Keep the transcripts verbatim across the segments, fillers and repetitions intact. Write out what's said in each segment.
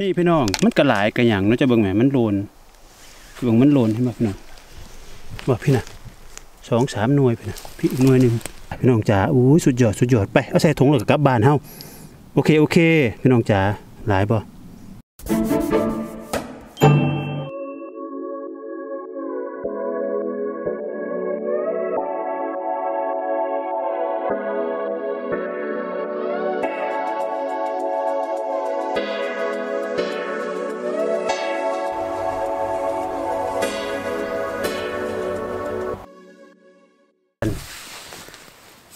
นี่พี่น้องมันกระหลายกระหยังเนาะจะเบิ่งแหมมันโลนเบิ่งมันโลนใช่ไหมพี่น้องบอกพี่นะสองสามหน่วยพี่นะพี่อีกหน่วยหนึ่งพี่น้องจ๋าอู้สุดยอดสุดยอดไปเอาใส่ถุงแล้วก็กลับบ้านเฮาโอเคโอเคพี่น้องจ๋าหลายบ่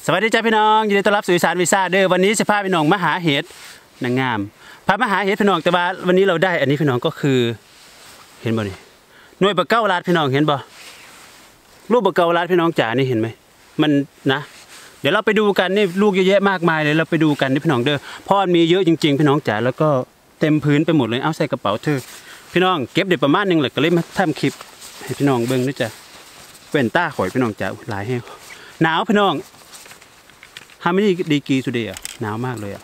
สวัสดีจ้าพี่น้องยินดีต้อนรับสู่อีสานวีซ่าเด้อวันนี้จะพาพี่น้องมาหาเห็ดนางงามพามาหาเห็ดพี่น้องแต่ว่าวันนี้เราได้อันนี้พี่น้องก็คือเห็นบ่นี่หน่วยปลาเก้าลาดพี่น้องเห็นบ่ลูกปลาเก้าลาดพี่น้องจ๋านี่เห็นไหมมันนะเดี๋ยวเราไปดูกันนี่ลูกเยอะแยะมากมายเลยเราไปดูกันนี่พี่น้องเด้อพ่อมีเยอะจริงๆพี่น้องจ๋าแล้วก็เต็มพื้นไปหมดเลยเอาใส่กระเป๋าเธอพี่น้องเก็บเด็ดประมาณนึงเลยก็เลยมาทำคลิปให้พี่น้องเบิ้งด้วยจ้ะเป็นต้าข่อยพี่น้องจ๋าหลายแห้งหนาวพี่น้องทำไม่ได้ดีกีสุดเดียวหนาวมากเลยอ่ะ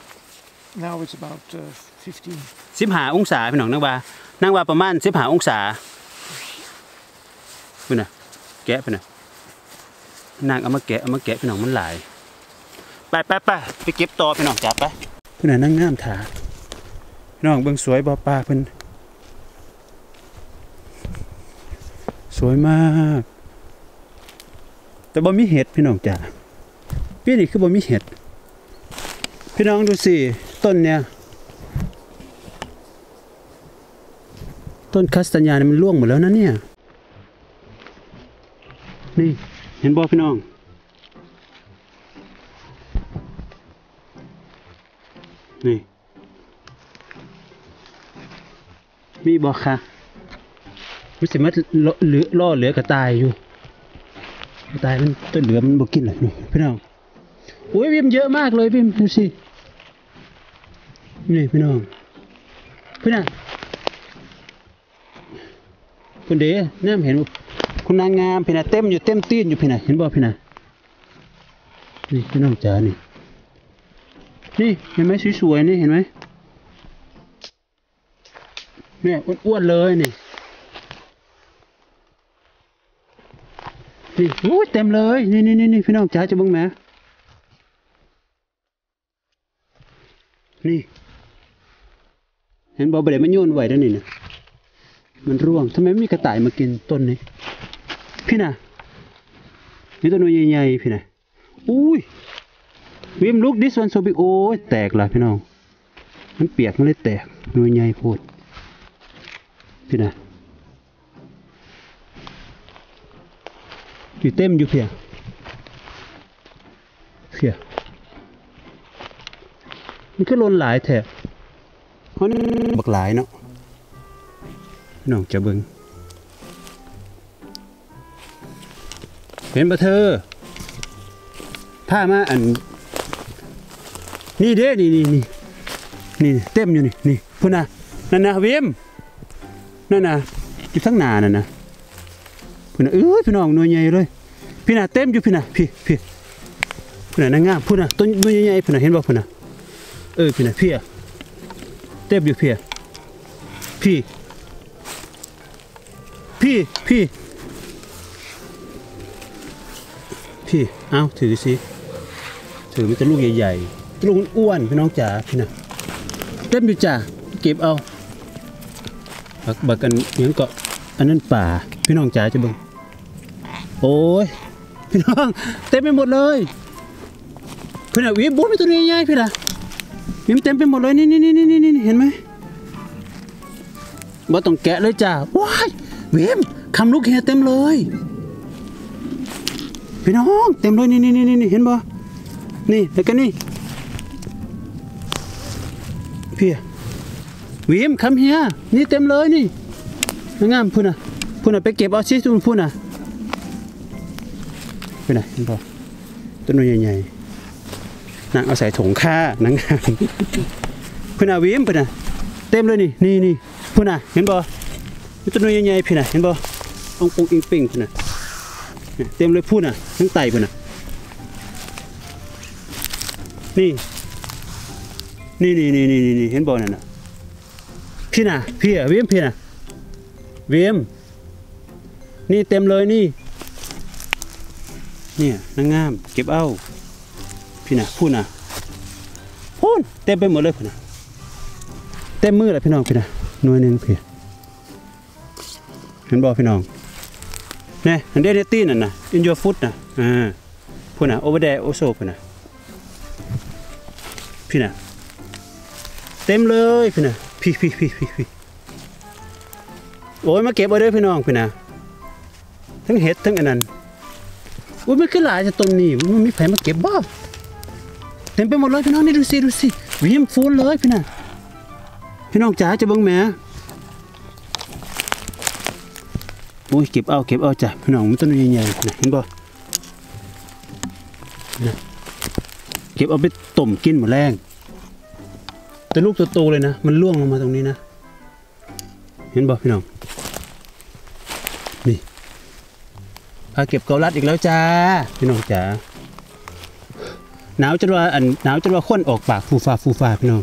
Now it's about fifteen สิบหาองศาพี่น้องนั่งว่านั่งว่าประมาณสิบหาองศาพี่น่ะแกะพี่น่ะนางเอามาแกะเอามาแกะพี่น้องมันหลายไปไปไปไปเก็บต่อพี่น้องจับไปพี่น่ะนั่งงามถาพี่น้องเบื้องสวยบ่อปลาพี่นสวยมากแต่บ่มีเห็ดพี่น้องจ๋าพี่นี่คือบ่มีเห็ดพี่น้องดูสิต้นเนี่ยต้นคัสตานยาเนี่ยมันร่วงหมดแล้วนะเนี่ยนี่เห็นบ่พี่น้องนี่มีบ่ค่ะมันสิมันเหลือล่อเหลือกระต่ายอยู่กระต่ายมันต้นเหลือมันบ่กินเลยนี่พี่น้องอุ้ยพิมเยอะมากเลยพิมดูสินี่พี่น้องพี่น่ะคุณเด๋เนี่ยเห็นคุณนางงามพี่น่ะเต็มอยู่เต็มตีนอยู่พี่น่ะเห็นบ่พี่น่ะนี่พี่น้องจ๋านี่นี่เห็นไหมสวยๆนี่เห็นไหมเนี่ยอ้วนๆเลยนี่นี่โอ้เต็มเลยนี่นี่นี่พี่น้องจ๋าจะบังแหมนี่เห็นบอเบลมันโยนไหวแล้วนี่นะมันร่วงทำไมไม่มีกระต่ายมากินต้นนี้พี่น่ะนี่ต้นใหญ่ๆพี่น่ะอุ้ยวิมลุกดิสวันโซบิโอแตกละพี่น้องมันเปียกมันเลยแตกหน่วยใหญ่โพดพี่น่ะอยู่เต็มอยู่เพียเพียมันก็ล้นหลายแถบเพราะนั่นบักหลายเนาะน้องจะเบิ้งเห็นปะเธอผ้ามาอันนี่เด้นี่นี่นี่นี่เต็มอยู่นี่นี่พูน่ะนั่นนะเวมนั่นนะจิบทั้งนานั่นนะพูน่ะเอ้ยพี่น้องหน่วยใหญ่เลยพี่น่ะเต็มอยู่พี่น่ะพี่พี่พูน่ะนางงามพูน่ะต้นหน่วยใหญ่พูน่ะเห็นบ่พูน่ะเออพี่นะเพียเต็มอยู่เพียพี่พี่พี่พี่เอาถือสิถือมันจะลูกใหญ่ๆลูกอ้วนพี่น้องจ๋าพี่นะเต็มอยู่จ๋าเก็บเอาบักบักกันยังเกาะอันนั้นป่าพี่น้องจ๋าจะเบิ่งโอ้ยพี่น้องเต็มไปหมดเลยพี่นะวิบบู๊ดไปตัวใหญ่ๆพี่นะมิมเต็มไปหมดเลยนี่นี่นี่นี่นี่เห็นไหมบ่ต้องแกะเลยจ้าว้ายมิมคำลูกเห็ดเต็มเลยพี่น้องเต็มเลยนี่นี่นี่นี่เห็นบ่นี่แล้วก็นี่เพียมิมคำเฮียนี่เต็มเลยนี่งามพูน่ะพูน่ะไปเก็บเอาซิพูน่ะไปไหนเห็นบ่ต้นใหญ่ๆนางเอาใส่ถุงข้านางงามพี่น่ะวิมพี่น่ะเต็มเลยนี่นี่นี่พี่น่ะเห็นบ่มีต้นใหญ่ๆพี่น่ะเห็นบ่องค์องค์อิงปิงพี่น่ะเต็มเลยพูน่ะทั้งไตพี่น่ะนี่นี่นี่นี่นี่เห็นบ่นั่นน่ะ พี่น่ะพี่อะวิมพี่น่ะวิมนี่เต็มเลยนี่เนี่ยนางงามเก็บเอาพี่น่ะพูดน่ะพูดเต็มไปหมดเลยพี่น่ะเต็มมือเลยพี่น้องพี่น่ะหน่วยหนึ่งพี่เห็นบอกพี่น้องเนี่ยอันเดนตี้นั่นน่ะ in your food น่ะอ่าพูดน่ะ over there also พี่น่ะพี่น่ะเต็มเลยพี่น่ะพี่พี่พี่พี่พี่โอ้ยมาเก็บเอาด้วยพี่น้องพี่น่ะทั้งเห็ดทั้งอันนั้นอุ้ยมันขึ้นหลายจะต้นนี่มันมีไผ่มาเก็บบ้าเต็มไปหมดเลยพี่น้องนี่ดูสิดูสิวิ่งฟูนเลยพี่น่ะพี่น้องจ๋าจะเบิ่งแหมอุ้ยเก็บเอาเก็บเอาจ้ะพี่น้องมันต้นใหญ่ๆนะเห็นบ่เก็บเอาไปต้มกินหมดแรงแต่ลูกโตๆเลยนะมันล่วงลงมาตรงนี้นะเห็นบ่พี่น้องนี่พาเก็บเกาลัดอีกแล้วจ้าพี่น้องจ๋าหนาวจนว่าอันหนาวจนว่าข้นออกปากฟูฟ้าฟูฟ้าพี่น้อง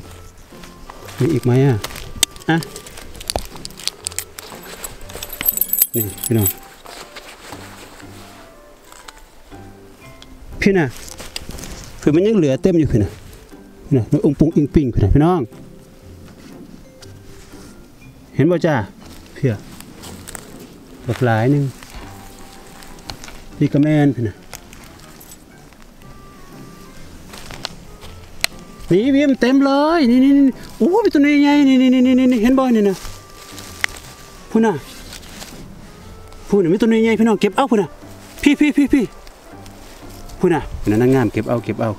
มีอีกไหมอ่ะอ่ะนี่พี่น้องพี่น่ะคือมันยังเหลือเต็มอยู่พี่น่ะน่ะองปุงอิงปิงพี่น่ะพี่น้องเห็นบ่จ้าเพียบักหลายนึงดีกระแมนพี่น่ะนี่วิ่งเต็มเลยนี่นี่โอ้เป็นตัวนี้ไงนี่นี่นี่เห็นบ่อยนี่นะพูน่ะพูน่ะเป็นตัวนี้ไงพี่น้องเก็บเอาพูน่ะพี่พี่พี่พี่พูน่ะเป็นนางงามเก็บเอาเก็บเอา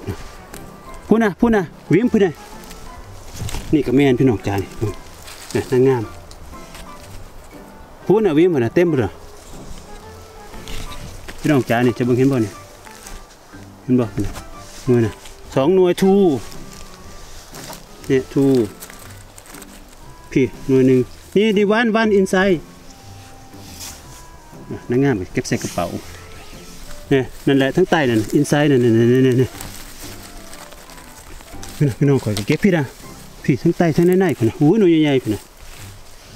พูน่ะพูน่ะวิ่งพูน่ะนี่กระแมนพี่น้องจานนี่นางงามพูน่ะวิ่งพูน่ะเต็มหมดเลยพี่น้องจานนี่จะบังเห็นบ่อยนี่เห็นบ่อยนะหน่วยนะสองหน่วยทูเนี่ยทูพี่หน่วยหนึ่งนี่ดีวันวันอินไซด์นางงามเก็บใส่กระเป๋าเนี่ยนั่นแหละทั้งใต้นั่นอินไซด์นั่นนั่นนั่นนั่นพี่น้องคอยเก็บพี่นะพี่ทั้งใต้ทั้งในในพี่นะโอ้ยหน่วยใหญ่ๆพี่นะ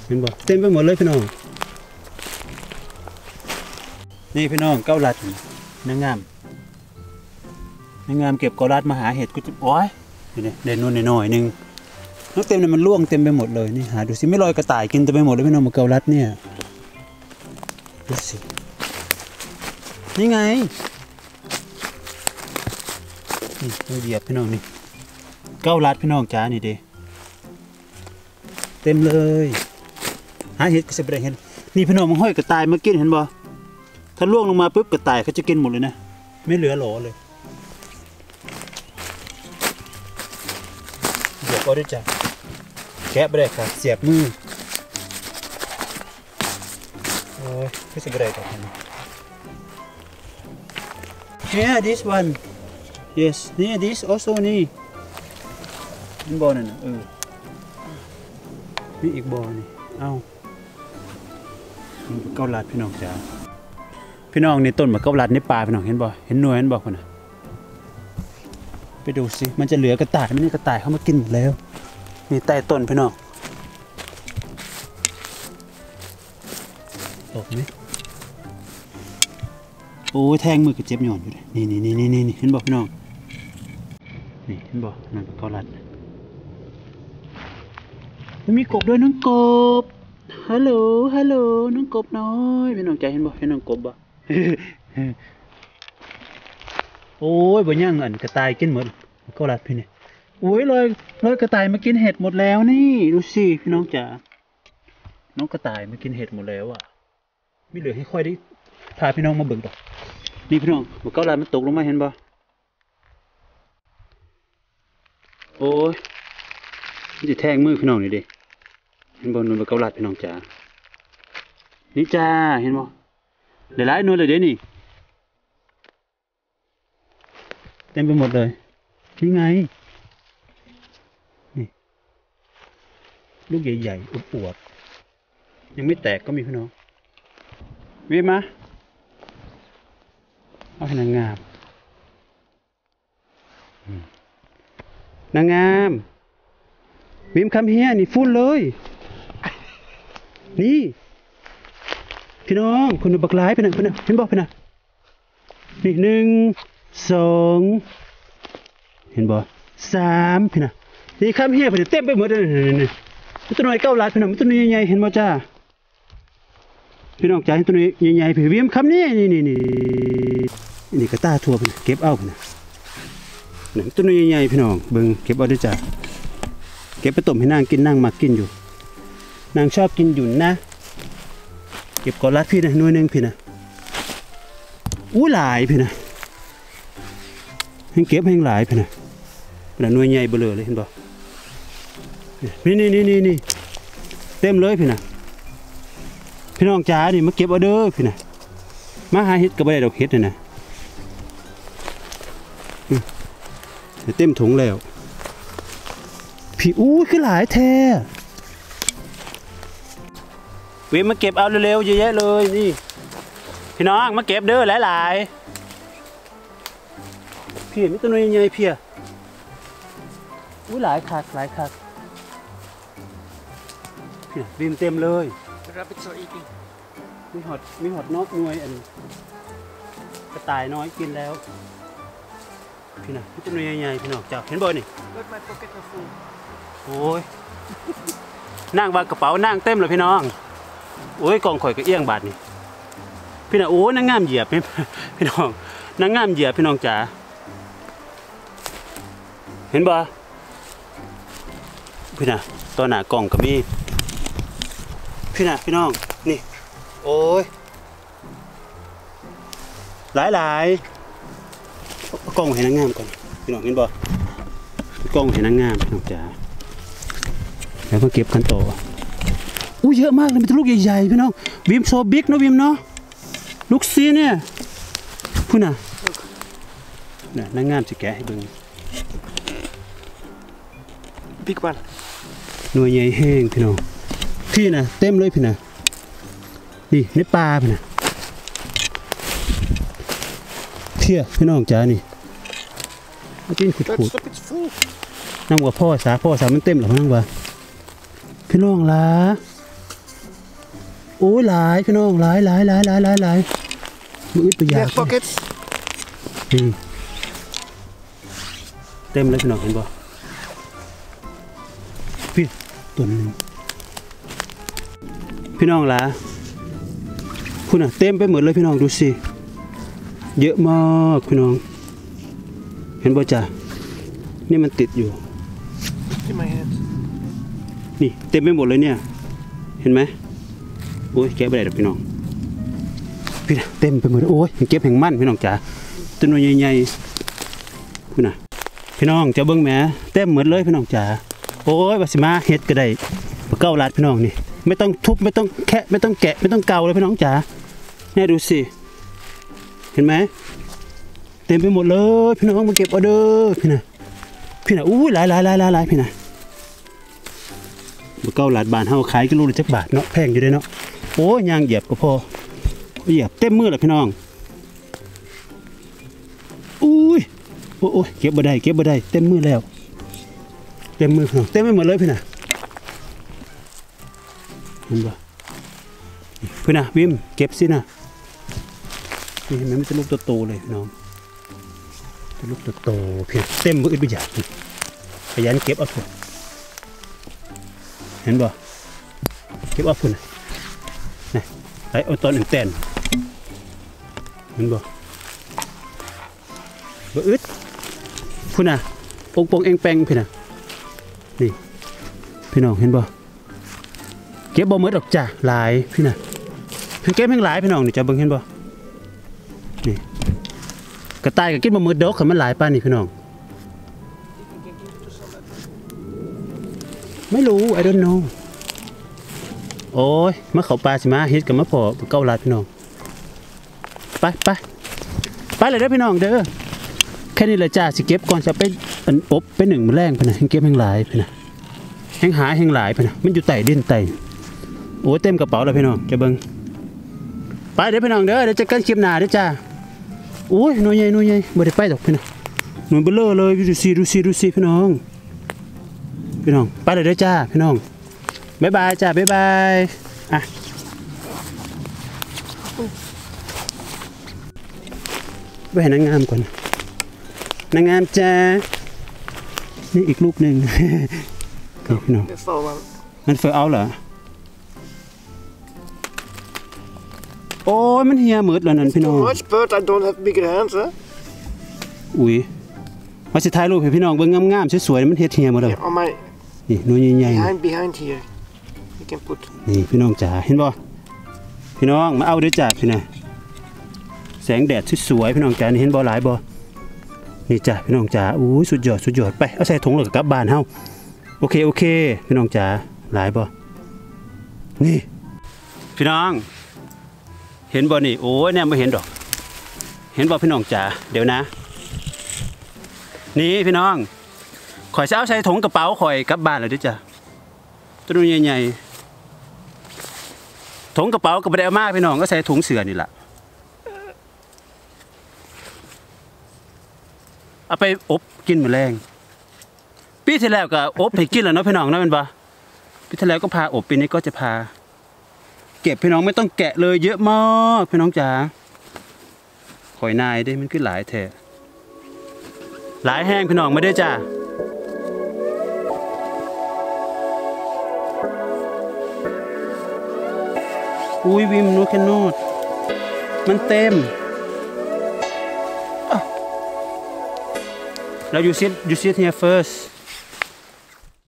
เห็นบอกเต็มไปหมดเลยพี่น้องนี่พี่น้องเกาลัดนางงามนางงามเก็บเกาลัดมาหาเห็ดก็จะโอ้ยเด่นนู่นหน่อยนึงน้ำเต็มเนี่ยมันล่วงเต็มไปหมดเลยนี่หาดูสิไม่ลอยกระต่ายกินเต็มไปหมดเลยพี่น้องมะเกาลัดเนี่ยดูสินี่ไงนี่เราเหยียบพี่น้องนี่เกาลัดพี่น้องจ้านี่ดิเต็มเลยหาเห็ดก็จะไปได้เห็นนี่พี่น้องมันห้อยกระต่ายมากินเห็นบ่ถ้าล่วงลงมาปุ๊บกระต่ายเขาจะกินหมดเลยนะไม่เหลือหล่อเลยก็ได้จ้ะแกะไปเลยค่ะเสียบมือโอ้ยไม่สบายกันเนี่ย this one yes เนี่ย this also นี่บอลนั่นเออนี่อีกบอลนี่เอาเกาลัดพี่น้องจ้าพี่น้องในต้นมะเกาลัดในป่าพี่น้องเห็นบ่เห็นหน่วยเห็นบ่คนน่ะไปดูสิมันจะเหลือกระต่ายไม่ได้กระต่ายเข้ามากินหมดแล้วนี่ใต้ต้นพี่น้องตกไหมโอ้ยแทงมือกระเจ็บหย่อนอยู่เลยนี่นี่นี่นี่นี่เห็นบอกพี่น้องนี่เห็นบอกนั่นเป็นเกาลัดแล้วมีกบด้วยน้องกบฮัลโหลฮัลโหลน้องกบน้อยพี่น้องใจเห็นบอกเห็นน้องกบบ่โอ้ยบ่ย่างเงินกระต่ายกินหมดเกาลัดพี่เนี่ยโอ้ยลอยลอยกระต่ายมากินเห็ดหมดแล้วนี่ดูสิพี่น้องจ๋าน้องกระต่ายมากินเห็ดหมดแล้วอ่ะไม่เหลือให้ค่อยได้พาพี่น้องมาเบิ่งต่อนี่พี่น้องบ่เกาลัดมันตกลงมาเห็นบ่โอ้ยมันจะแทงมือพี่น้องนี่ดิเห็นบ่หนุนบ่เกาลัดพี่น้องจ๋านี่จ้าเห็นบ่หลายๆหนุนเลยเด้นี่เต็มไปหมดเลยนี่ไงนี่ลูกใหญ่ๆอวบๆยังไม่แตกก็มีพี่น้องวิ่งมาเอานางงามนางงามวิ่งคำเฮียนี่ฟุ้นเลย นี่พี่น้องคนบักหลายไปหน่อยไปหน่อยเห็นบ่ไปหน่อยนี่หนึ่งสองเห็นบ่สามพี่น่ะนี่ข้ามเหี้ยไปเต็มไปหมดเลยนี่ๆๆตัวน้อยเก้าหลาดพี่น้องตัวนี้ใหญ่ๆเห็นบ่จ้าพี่น้องจ๋าเห็นตัวนี้ใหญ่ๆพี่เวียมคำนี้นี่ๆๆนี่กระต้าทั่วพี่เก็บเอาพี่น่ะนี่ตัวนี้ใหญ่ๆพี่น้องเบิ่งเก็บเอาด้วยจ้าเก็บไปต้มให้นางกินนางมักกินอยู่นางชอบกินหยุ่นนะเก็บกอลัดพี่นะหน่วยนึงพี่นะอู้หลายพี่นะเก็บแห่งหลายพี่นะหน่วยใหญ่เบลอเลยเห็นบ่นี่นี่นี่นี่เต็มเลยพี่นะพี่น้องจ๋านี่มาเก็บเอาเด้อพี่นะมาหาเห็ดก็บ่ได้ดอกเห็ดนี่นะเต็มถุงแล้วพี่อู้คือหลายแท้เว้ยมาเก็บเอาเร็วๆเยอะแยะเลยนี่พี่น้องมาเก็บเด้อหลายๆเพียมีตัวน้อยใหญ่เพียอู้หลายคักหลายคักเพียบินเต็มเลยมีหอดมีหอดนกนวยอันกระต่ายน้อยกินแล้วพี่น้องตัวน้อยใหญ่พี่น้องจับเห็นบ่นี่โอ้ยนั่งวางกระเป๋านั่งเต็มเลยพี่น้องโอ้ยกองข่อยก็เอี้ยงบาดนี่พี่น้องโอ้ยนางงามเหยียบพี่น้องนางงามเหยียบพี่น้องจ๋าเห็นบ่พี่น้องตัวหน้ากองก็มีพี่น้องพี่น้องนี่โอ้ยหลายหลายกองเห็นนางงามก่อนพี่น้องเห็นบ่กองเห็นนางงามพี่น้องจ๋าแล้วก็เก็บกันต่ออู้เยอะมากเลยเป็นลูกใหญ่ๆพี่น้องวิมโซบิ๊กนะวิมเนาะลูกซีเนี่ยพูดนะน่ะนางงามสิแกะให้เบิ่งบิ๊กบ้านหน่วยใหญ่แห้งพี่น้องพี่นะเต็มเลยพี่นะนี่ในปลาพี่นะเที่ยพี่น้องจ๋านี่กินขุดๆนั่งว่าพ่อสาพ่อสามันเต็มหรือนั่งว่าพี่น้องหลาโอ้ยหลายพี่น้องหลายหลายหลายหลายหลายหลายมืออึดตัวใหญ่เต็มเลยพี่น้องเห็นบ่พี่ตัวนึงพี่น้องหลาคุณน่ะเต็มไปหมดเลยพี่น้องดูสิเยอะมากพี่น้องเห็นบ่จ้ะนี่มันติดอยู่นี่เต็มไปหมดเลยเนี่ยเห็นไหมโอ้ยแกะไปไหนเด็กพี่น้องพี่นะเต็มไปหมดโอ้ยเก็บแห่งมั่นพี่น้องจ๋าตัวน้อยใหญ่ๆพี่นะพี่น้องจะเบิ้งแหมเต็มหมดเลยพี่น้องจ๋าโอ้ยวัสมาเฮ็ดก็ได้ปลาเก้าลัดพี่น้องนี่ไม่ต้องทุบไม่ต้องแคะไม่ต้องแกะไม่ต้องเกาเลยพี่น้องจ๋าเนี่ยดูสิเห็นไหมเต็มไปหมดเลยพี่น้องมาเก็บเอาเด้อพี่นะพี่นะอู้หลายหลายหลายหลายพี่นะเก้าหลาดบานเฮาขายกิโลละเจ็ดบาทเนาะแพงอยู่ด้วยเนาะโอ้ยยางเหยียบก็พอเหยียบเต็มมือเลยพี่น้องอุ้ยโอ้ยเก็บบ่ได้เก็บบ่ได้เต็มมือแล้วเต็มมือเต็มไม่หมดเลยพี่น่ะเห็นบ่พี่น่ะวิมเก็บสินะนี่มันไม่ใช่ลูกโตๆเลยพี่น้องเป็นลูกโตๆเพียงเต็มมืออึดไปอยากขยันเก็บเอาเถอะเห็นบ่เก็บเอาพุ่นนี่ไอ้เอาตอนหนึ่งแตนเห็นบ่บ่อึดพุ่นน่ะปงปงเองแปงพี่น่ะนี่พี่น้องเห็นบ่เก็บบ่หมดดอกจ้ะหลายพี่น่ะเพิ่งเก็บเพิ่งหลายพี่น้องนี่จะเบิ่งเห็นบ่นี่กระต่ายก็กินบ่หมดดอกคันมันหลายป่านนี่พี่น้องไม่รู้ I don't know โอ้ยมะเขาปลาสิมาเฮ็ดกับมะพร้าวเก้าลัดพี่น้องไปไปไปเลยเด้อพี่น้องเด้อแค่นี้ละจ้าสิเก็บก่อนจะไปเป็นอบไปหนึ่งแรงไปนะแห้งเก็บแห้งหลายไปนะแห้งหายแห้งหลายไปนะมันอยู่ไต่ดินไต่โอ้เต็มกระเป๋าเลยพี่น้องจะเบิ้งไปเด้อพี่น้องเด้อเดี๋ยวจะกันคลิปหน้าเด้อจ้าโอ้ยหน่วยใหญ่หน่วยใหญ่บ่ได้ไปดอกพี่น้องหน่วยเบลอเลยดูสิดูสิดูสิพี่น้องพี่น้องไปเลยด้วยจ้าพี่น้องบ๊ายบายจ้าบ๊ายบาย อ่ะแหวนนางงามก่อนนางงามจ้านี่อีกรูปหนึ่งพี่น้องมันเฟอเอาเหรอโอ้ยมันเฮียมืดแล้วนั่นพี่น้องอุ้ยมาสิถ่ายรูปให้พี่น้องเบิ่งงามๆสวยๆมันเฮ็ดเฮียหมดเลยนี่หนูใหญ่ๆนี่พี่น้องจ๋าเห็นบ่พี่น้องมาเอาด้วยจ้าพี่นะแสงแดดสวยๆพี่น้องจ๋าเห็นบ่หลายบ่นี่จ้าพี่น้องจ๋าอู้สุดยอดสุดยอดไปเอาใส่ถุงแล้วกลับบ้านเฮาโอเคโอเคพี่น้องจ๋าหลายบ่นี่พี่น้องเห็นบ่นี่โอ้ยแน่ไม่เห็นดอกเห็นบ่พี่น้องจ๋าเดี๋ยวนะนี่พี่น้องข่อยจะเอาใส่ถุงกระเป๋าข่อยกลับบ้านเลยดิจ้ะตัวนู้นใหญ่ๆถุงกระเป๋าก็ไม่ได้เอามากพี่น้องก็ใส่ถุงเสื่อนี่แหละเอาไปอบกินมื้อแรงปีที่แล้วก็อบให้กินแล้วเนาะพี่น้องนะเป็นปะปีที่แล้วก็พาอบปีนี้ก็จะพาเก็บพี่น้องไม่ต้องแกะเลยเยอะมากพี่น้องจ๋าข่อยนายได้มันคือหลายแท้หลายแห้งพี่น้องมาได้จ้าอุ้ยวิมนูแคนโนดมันเต็มแล้วยูซิตยูซิตเฮียเฟิร์ส